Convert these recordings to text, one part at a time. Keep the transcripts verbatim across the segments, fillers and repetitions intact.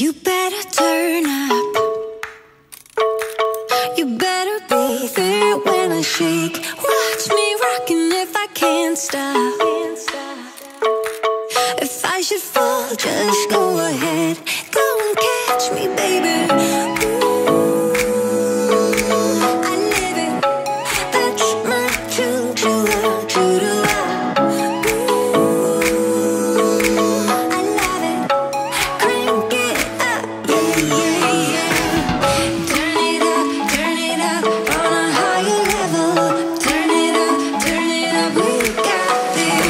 You better turn up. You better be there when I shake. Watch me rockin' if I can't stop. If I should fall, just go ahead. Go and catch me, baby. Ooh, I live it. That's my true, true love, true to love. Ooh, I love it. Crank it up, yeah, yeah, yeah. Turn it up, turn it up, on a higher level. Turn it up, turn it up, we got this.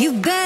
You better.